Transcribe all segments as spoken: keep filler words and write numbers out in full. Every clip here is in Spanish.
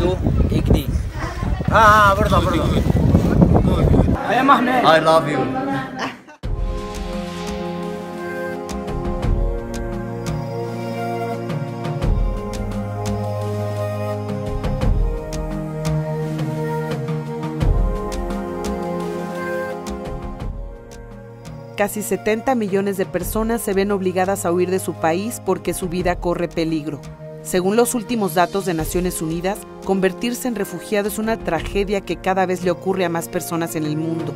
Hindu Igni. Ah, perdón, perdón. I am Ahmed. I love you. Casi setenta millones de personas se ven obligadas a huir de su país porque su vida corre peligro. Según los últimos datos de Naciones Unidas, convertirse en refugiado es una tragedia que cada vez le ocurre a más personas en el mundo.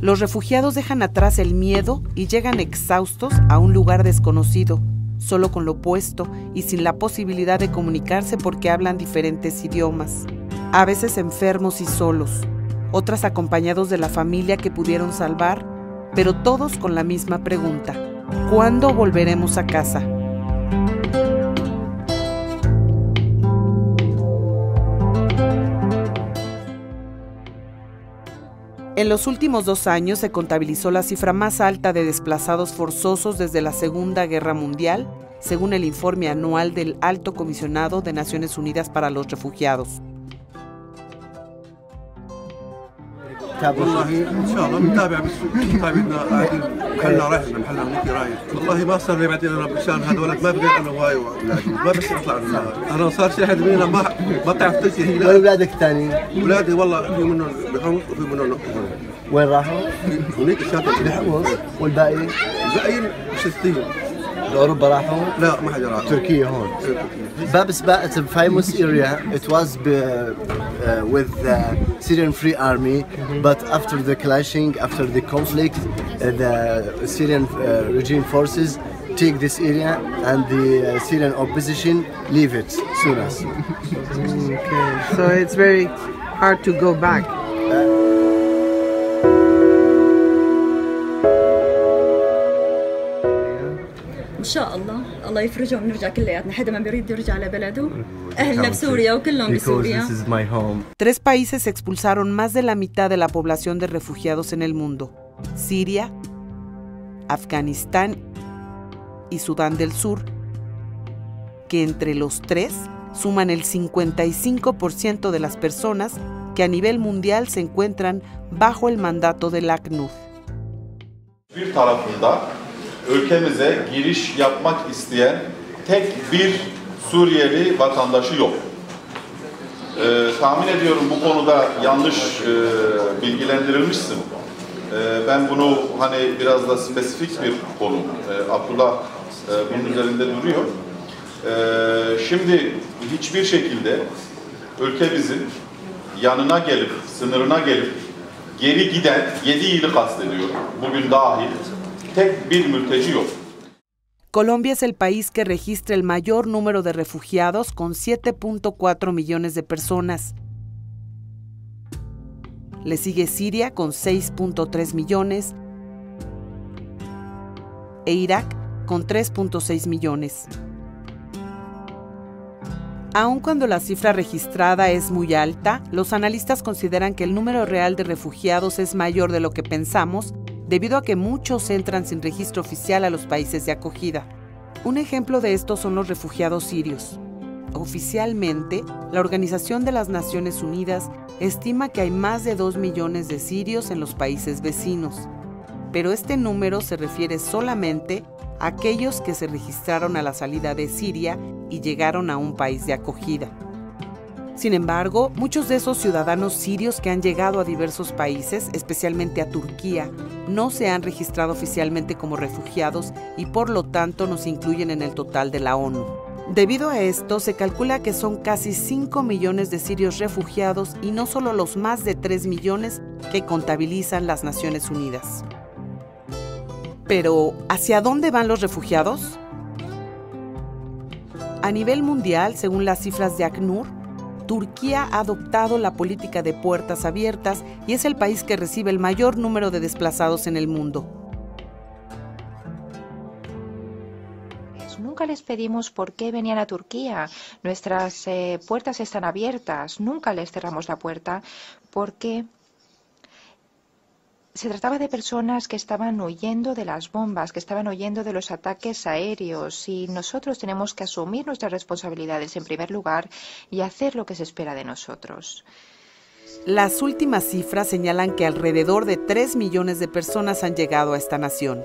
Los refugiados dejan atrás el miedo y llegan exhaustos a un lugar desconocido, solo con lo puesto y sin la posibilidad de comunicarse porque hablan diferentes idiomas. A veces enfermos y solos, otras acompañados de la familia que pudieron salvar, pero todos con la misma pregunta: ¿cuándo volveremos a casa? En los últimos dos años se contabilizó la cifra más alta de desplazados forzosos desde la Segunda Guerra Mundial, según el informe anual del Alto Comisionado de Naciones Unidas para los Refugiados. Famous area. It was with the Syrian Free Army, but after the clashing, after the conflict, the Syrian regime forces take this area, and the Syrian opposition leave it soon as. Okay, so it's very hard to go back. إن شاء الله الله يفرجهم ونرجع كلياتنا حدا ما بيريد يرجع لبلده أهلنا بسوريا وكلهم بسوريا. Tres países expulsaron más de la mitad de la población de refugiados en el mundo: Siria, Afganistán y Sudán del Sur, que entre los tres suman el cincuenta y cinco por ciento de las personas que a nivel mundial se encuentran bajo el mandato del ACNUR. Ülkemize giriş yapmak isteyen tek bir Suriyeli vatandaşı yok. Ee, tahmin ediyorum bu konuda yanlış e, bilgilendirilmişsin. E, ben bunu hani biraz da spesifik bir konu. E, Abdullah e, bunun üzerinde duruyor. E, şimdi hiçbir şekilde ülkemizin yanına gelip, sınırına gelip geri giden yedi ili kastediyorum. Bugün dahil. Colombia es el país que registra el mayor número de refugiados, con siete punto cuatro millones de personas. Le sigue Siria con seis punto tres millones e Irak con tres punto seis millones. Aun cuando la cifra registrada es muy alta, los analistas consideran que el número real de refugiados es mayor de lo que pensamos, debido a que muchos entran sin registro oficial a los países de acogida. Un ejemplo de esto son los refugiados sirios. Oficialmente, la Organización de las Naciones Unidas estima que hay más de dos millones de sirios en los países vecinos, pero este número se refiere solamente a aquellos que se registraron a la salida de Siria y llegaron a un país de acogida. Sin embargo, muchos de esos ciudadanos sirios que han llegado a diversos países, especialmente a Turquía, no se han registrado oficialmente como refugiados y por lo tanto no se incluyen en el total de la ONU. Debido a esto, se calcula que son casi cinco millones de sirios refugiados y no solo los más de tres millones que contabilizan las Naciones Unidas. Pero, ¿hacia dónde van los refugiados? A nivel mundial, según las cifras de ACNUR, Turquía ha adoptado la política de puertas abiertas y es el país que recibe el mayor número de desplazados en el mundo. Nunca les pedimos por qué venían a Turquía. Nuestras eh, puertas están abiertas. Nunca les cerramos la puerta porque se trataba de personas que estaban huyendo de las bombas, que estaban huyendo de los ataques aéreos, y nosotros tenemos que asumir nuestras responsabilidades en primer lugar y hacer lo que se espera de nosotros. Las últimas cifras señalan que alrededor de tres millones de personas han llegado a esta nación.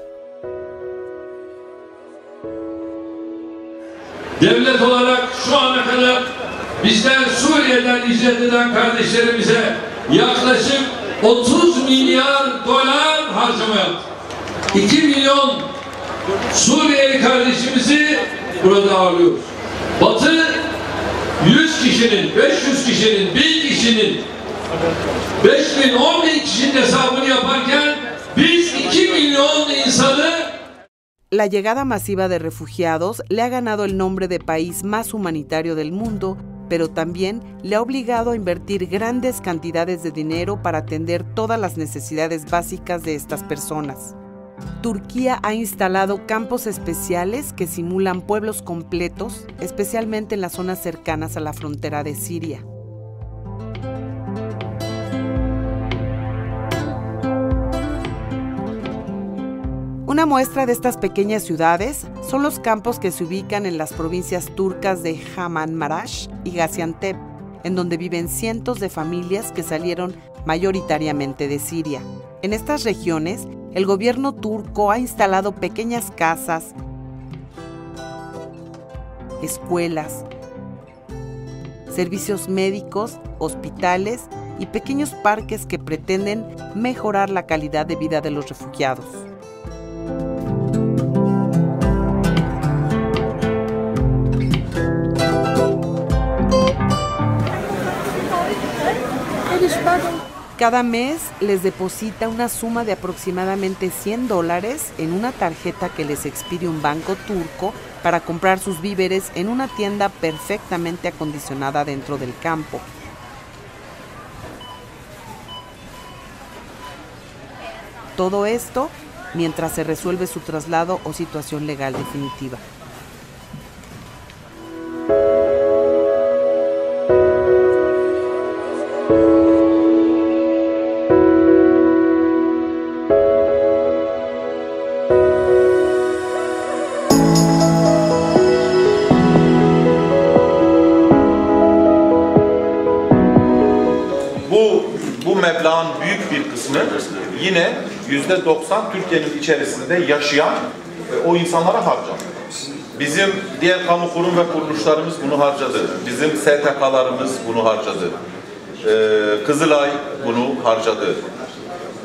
Devlet olarak şu ana kadar bizden Suriye'den hicret eden kardeşlerimize yaklaşık otuz milyar dolar harcama yaptık. iki milyon Suriyeli kardeşimizi burada ağırlıyoruz. Batı yüz kişinin, beş yüz kişinin, bin kişinin, beş bin, on bin kişinin hesabını yaparken biz iki milyon insanı. La llegada masiva de refugiados le ha ganado el nombre de país más humanitario del mundo, pero también le ha obligado a invertir grandes cantidades de dinero para atender todas las necesidades básicas de estas personas. Turquía ha instalado campos especiales que simulan pueblos completos, especialmente en las zonas cercanas a la frontera de Siria. Una muestra de estas pequeñas ciudades son los campos que se ubican en las provincias turcas de Kahramanmaraş y Gaziantep, en donde viven cientos de familias que salieron mayoritariamente de Siria. En estas regiones, el gobierno turco ha instalado pequeñas casas, escuelas, servicios médicos, hospitales y pequeños parques que pretenden mejorar la calidad de vida de los refugiados. Cada mes les deposita una suma de aproximadamente cien dólares en una tarjeta que les expide un banco turco para comprar sus víveres en una tienda perfectamente acondicionada dentro del campo. Todo esto mientras se resuelve su traslado o situación legal definitiva. Meblağın büyük bir kısmı yine yüzde doksan Türkiye'nin içerisinde yaşayan e, o insanlara harcadı. Bizim diğer kamu kurum ve kuruluşlarımız bunu harcadı. Bizim S T K'larımız bunu harcadı. E, Kızılay bunu harcadı.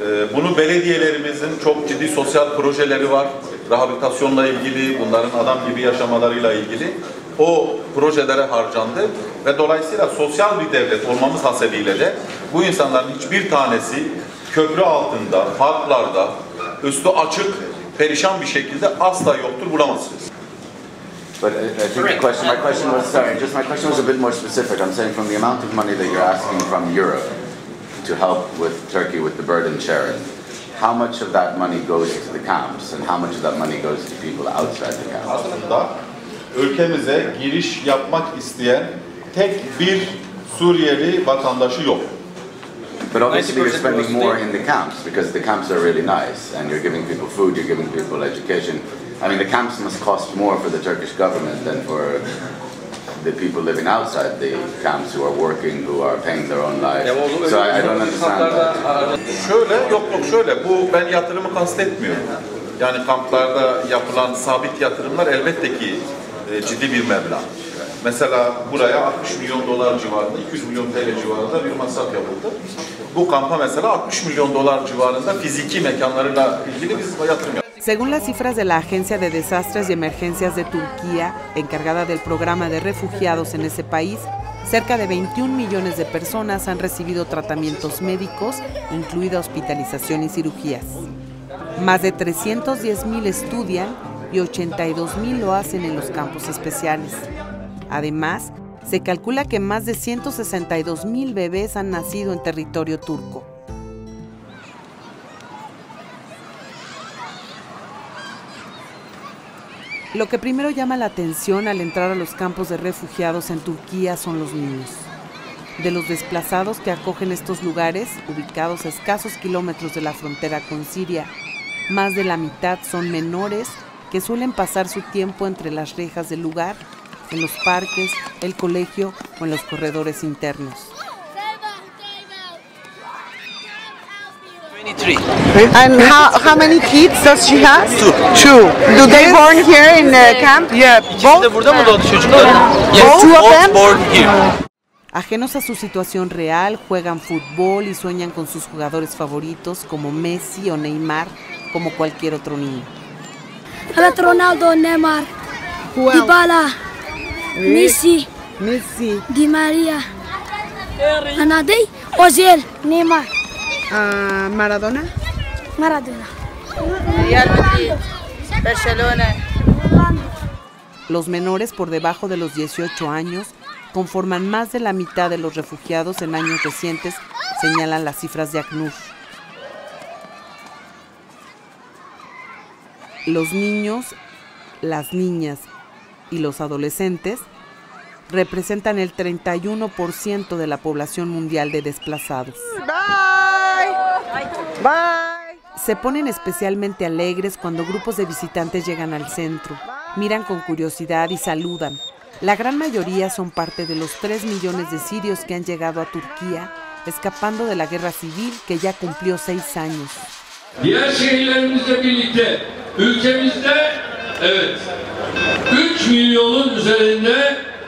E, bunu belediyelerimizin çok ciddi sosyal projeleri var. Rehabilitasyonla ilgili, bunların adam gibi yaşamalarıyla ilgili. O projelere harcandı ve dolayısıyla sosyal bir devlet olmamız hasebiyle de bu insanların hiçbir tanesi köprü altında, parklarda, üstü açık, perişan bir şekilde asla yoktur, bulamazsınız. But I think the question, my question was, sorry, just my question was a bit more specific. I'm saying from the amount of money that you're asking from Europe to help with Turkey with the burden sharing, how much of that money goes to the camps and how much of that money goes to people outside the camps? Ülkemize giriş yapmak isteyen tek bir Suriyeli vatandaşı yok. But obviously you're spending more in the camps because the camps are really nice and you're giving people food, you're giving people education. I mean the camps must cost more for the Turkish government than for the people living outside the camps who are working, who are paying their own lives. So I, I don't understand that. Şöyle, yok yok şöyle, bu ben yatırımı kastetmiyorum. Yani kamplarda yapılan sabit yatırımlar elbette ki ciddi bir meblağ. Mesela buraya altmış milyon dolar civarında, iki yüz milyon T L civarında bir masraf yapıldı. Bu kampa mesela altmış milyon dolar civarında fiziki mekanlarıyla ilgili biz yatırım yaptık. Según las cifras de la Agencia de Desastres y Emergencias de Turquía, encargada del programa de refugiados en ese país, cerca de veintiún millones de personas han recibido tratamientos médicos, incluida hospitalización y cirugías. Más de trescientos diez mil estudian y ochenta y dos mil lo hacen en los campos especiales. Además, se calcula que más de ciento sesenta y dos mil bebés han nacido en territorio turco. Lo que primero llama la atención al entrar a los campos de refugiados en Turquía son los niños. De los desplazados que acogen estos lugares, ubicados a escasos kilómetros de la frontera con Siria, más de la mitad son menores que suelen pasar su tiempo entre las rejas del lugar, en los parques, el colegio o en los corredores internos. And how, how many kids does she have? Two. Two. Do they born here in the camp? Yeah. Both? Yes, two of them? Born here. Ajenos a su situación real, juegan fútbol y sueñan con sus jugadores favoritos como Messi o Neymar, como cualquier otro niño. Ronaldo, Neymar, Dybala, Messi, Messi, Di María, Anadei, Ozil, Neymar. Uh, Maradona. Maradona. Real Madrid, Barcelona. Los menores por debajo de los dieciocho años conforman más de la mitad de los refugiados en años recientes, señalan las cifras de ACNUR. Los niños, las niñas y los adolescentes representan el treinta y uno por ciento de la población mundial de desplazados. Bye. Se ponen especialmente alegres cuando grupos de visitantes llegan al centro, miran con curiosidad y saludan. La gran mayoría son parte de los tres millones de sirios que han llegado a Turquía, escapando de la guerra civil que ya cumplió seis años.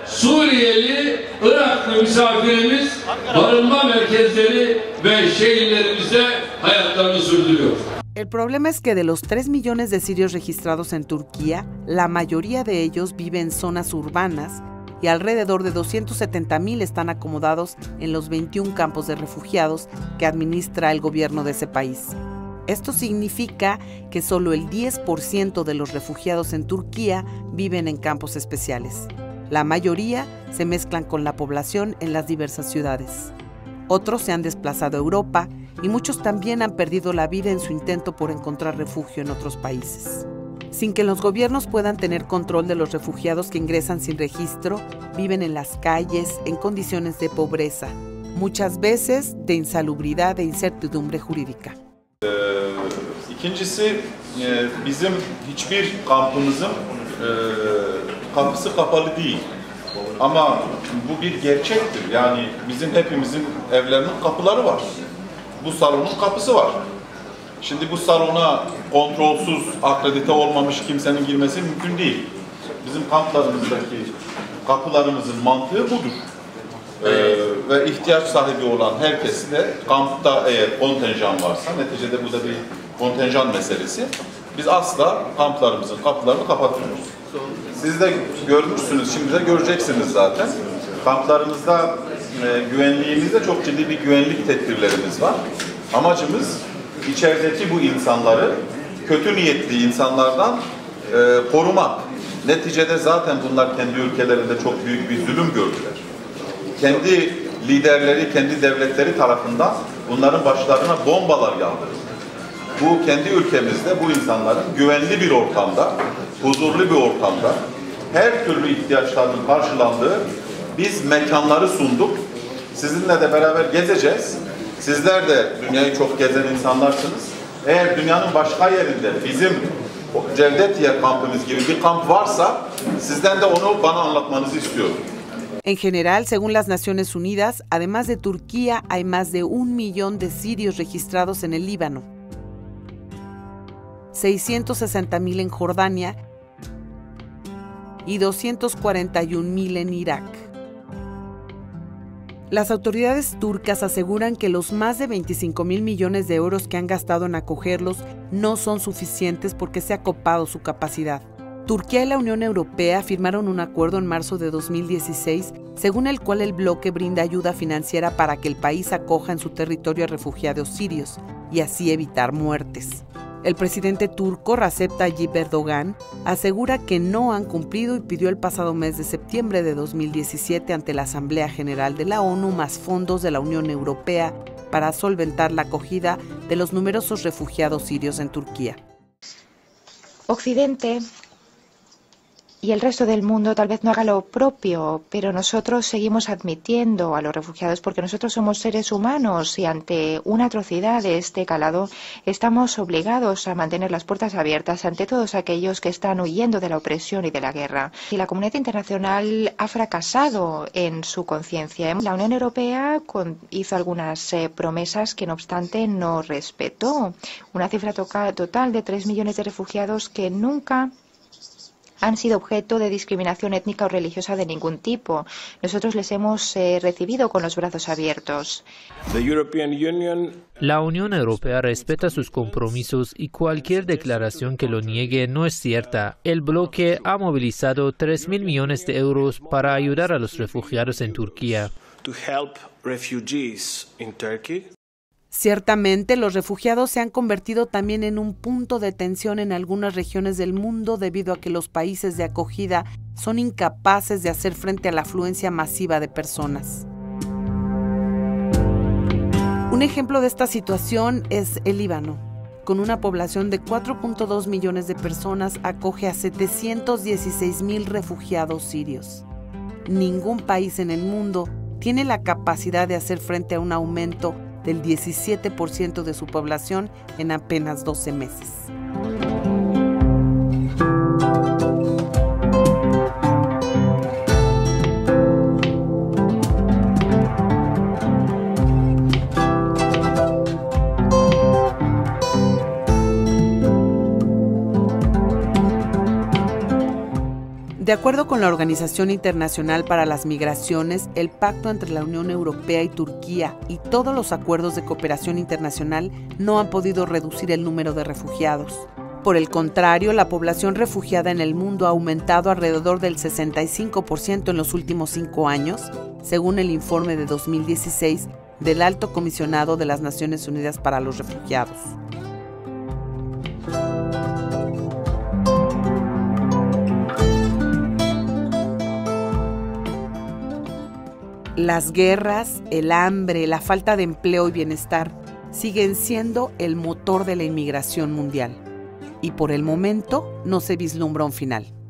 Suriyeli, Iraklı misafirimiz barınma merkezleri ve şehirlerimizde hayatlarını sürdürüyor. El problema es que de los tres millones de sirios registrados en Turquía, la mayoría de ellos vive en zonas urbanas y alrededor de doscientos setenta mil están acomodados en los veintiún campos de refugiados que administra el gobierno de ese país. Esto significa que solo el diez por ciento de los refugiados en Turquía viven en campos especiales. La mayoría se mezclan con la población en las diversas ciudades. Otros se han desplazado a Europa y muchos también han perdido la vida en su intento por encontrar refugio en otros países. Sin que los gobiernos puedan tener control de los refugiados que ingresan sin registro, viven en las calles, en condiciones de pobreza, muchas veces de insalubridad e incertidumbre jurídica. İkincisi, bizim hiçbir kampımızın kapısı kapalı değil. Ama bu bir gerçektir. Yani bizim hepimizin evlerinin kapıları var. Bu salonun kapısı var. Şimdi bu salona kontrolsüz, akredite olmamış kimsenin girmesi mümkün değil. Bizim kamplarımızdaki kapılarımızın mantığı budur. Ee, ve ihtiyaç sahibi olan herkesi de kampta eğer kontenjan varsa, neticede bu da bir kontenjan meselesi. Biz asla kamplarımızın kapılarını kapatmıyoruz. Siz de görmüşsünüz, şimdi de göreceksiniz zaten. Kamplarımızda e, güvenliğimizde çok ciddi bir güvenlik tedbirlerimiz var. Amacımız içerideki bu insanları kötü niyetli insanlardan e, korumak. Neticede zaten bunlar kendi ülkelerinde çok büyük bir zulüm gördüler. Kendi liderleri, kendi devletleri tarafından bunların başlarına bombalar yağdırıldı. Bu kendi ülkemizde bu insanların güvenli bir ortamda, huzurlu bir ortamda her türlü ihtiyaçlarının karşılandığı biz mekanları sunduk. Sizinle de beraber gezeceğiz. Sizler de dünyayı çok gezen insanlarsınız. Eğer dünyanın başka yerinde bizim Cevdetiye kampımız gibi bir kamp varsa sizden de onu bana anlatmanızı istiyorum. En general, según las Naciones Unidas, además de Turquía, hay más de un millón de sirios registrados en el Líbano, seiscientos sesenta mil en Jordania y doscientos cuarenta y un mil en Irak. Las autoridades turcas aseguran que los más de veinticinco mil millones de euros que han gastado en acogerlos no son suficientes porque se ha copado su capacidad. Turquía y la Unión Europea firmaron un acuerdo en marzo de dos mil dieciséis, según el cual el bloque brinda ayuda financiera para que el país acoja en su territorio a refugiados sirios y así evitar muertes. El presidente turco Recep Tayyip Erdogan asegura que no han cumplido y pidió el pasado mes de septiembre de dos mil diecisiete ante la Asamblea General de la ONU más fondos de la Unión Europea para solventar la acogida de los numerosos refugiados sirios en Turquía. Occidente y el resto del mundo tal vez no haga lo propio, pero nosotros seguimos admitiendo a los refugiados porque nosotros somos seres humanos y ante una atrocidad de este calado estamos obligados a mantener las puertas abiertas ante todos aquellos que están huyendo de la opresión y de la guerra. Y la comunidad internacional ha fracasado en su conciencia. La Unión Europea hizo algunas eh, promesas que no obstante no respetó. Una cifra total de tres millones de refugiados que nunca han sido objeto de discriminación étnica o religiosa de ningún tipo. Nosotros les hemos eh, recibido con los brazos abiertos. La Unión Europea respeta sus compromisos y cualquier declaración que lo niegue no es cierta. El bloque ha movilizado tres mil millones de euros para ayudar a los refugiados en Turquía. Ciertamente, los refugiados se han convertido también en un punto de tensión en algunas regiones del mundo debido a que los países de acogida son incapaces de hacer frente a la afluencia masiva de personas. Un ejemplo de esta situación es el Líbano. Con una población de cuatro punto dos millones de personas, acoge a setecientos dieciséis mil refugiados sirios. Ningún país en el mundo tiene la capacidad de hacer frente a un aumento del diecisiete por ciento de su población en apenas doce meses. De acuerdo con la Organización Internacional para las Migraciones, el pacto entre la Unión Europea y Turquía y todos los acuerdos de cooperación internacional no han podido reducir el número de refugiados. Por el contrario, la población refugiada en el mundo ha aumentado alrededor del sesenta y cinco por ciento en los últimos cinco años, según el informe de dos mil dieciséis del Alto Comisionado de las Naciones Unidas para los Refugiados. Las guerras, el hambre, la falta de empleo y bienestar siguen siendo el motor de la inmigración mundial. Y por el momento no se vislumbra un final.